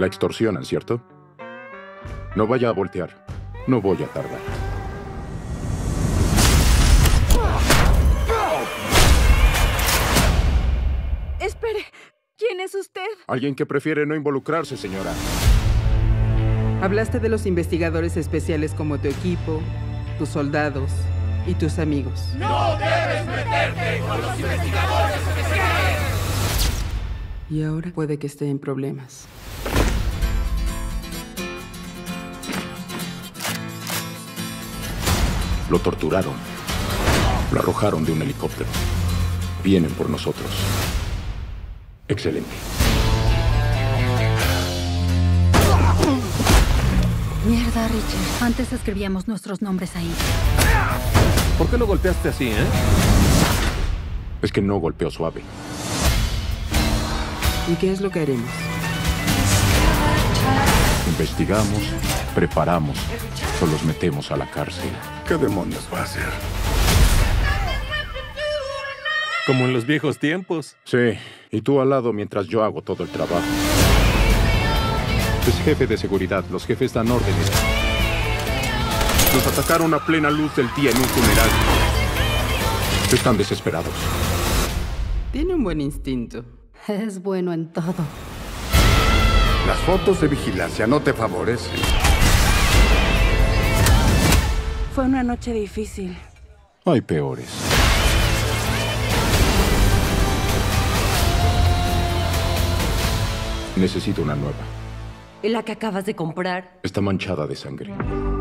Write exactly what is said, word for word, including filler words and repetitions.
La extorsionan, ¿cierto? No vaya a voltear. No voy a tardar. Espere, ¿quién es usted? Alguien que prefiere no involucrarse, señora. Hablaste de los investigadores especiales como tu equipo, tus soldados y tus amigos. ¡No debes meterte con los investigadores especiales! Y ahora puede que esté en problemas. Lo torturaron. Lo arrojaron de un helicóptero. Vienen por nosotros. Excelente. Mierda, Richard. Antes escribíamos nuestros nombres ahí. ¿Por qué lo golpeaste así, eh? Es que no golpeó suave. ¿Y qué es lo que haremos? Investigamos, preparamos, o los metemos a la cárcel. ¿Qué demonios va a hacer? Como en los viejos tiempos. Sí, y tú al lado mientras yo hago todo el trabajo. Es jefe de seguridad, los jefes dan órdenes. Nos atacaron a plena luz del día en un funeral. Están desesperados. Tiene un buen instinto. Es bueno en todo. Las fotos de vigilancia no te favorecen. Fue una noche difícil. Hay peores. Necesito una nueva. ¿Y la que acabas de comprar? Está manchada de sangre.